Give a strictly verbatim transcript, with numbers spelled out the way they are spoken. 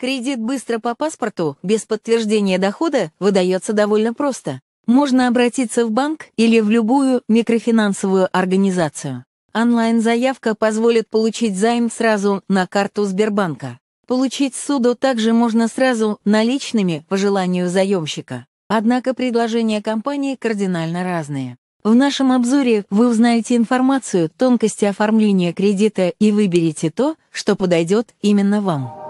Кредит быстро по паспорту без подтверждения дохода выдается довольно просто. Можно обратиться в банк или в любую микрофинансовую организацию. Онлайн-заявка позволит получить займ сразу на карту Сбербанка. Получить ссуду также можно сразу наличными по желанию заемщика. Однако предложения компании кардинально разные. В нашем обзоре вы узнаете информацию, тонкости оформления кредита и выберете то, что подойдет именно вам.